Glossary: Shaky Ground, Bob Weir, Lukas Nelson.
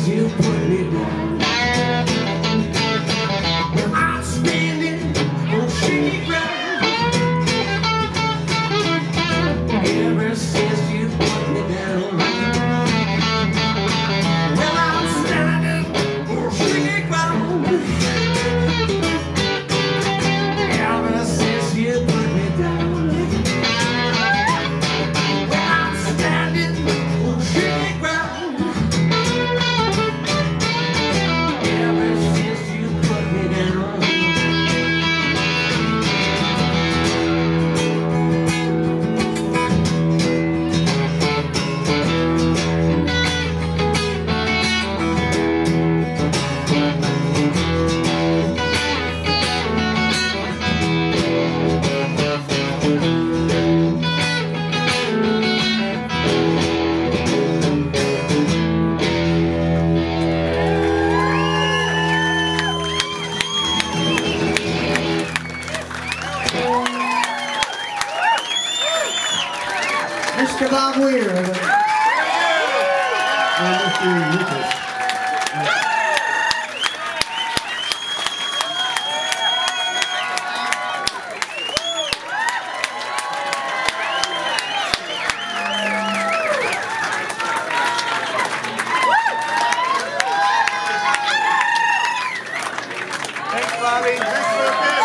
'cause you put me down. Well, I'm standing on shaky ground ever since you put me down. Well, I'm standing on shaky ground ever since you put me down. Well, I'm standing on shaky ground ever since you put me down. Mr. Bob Weir and Mr. Lucas. Thanks, Bobby.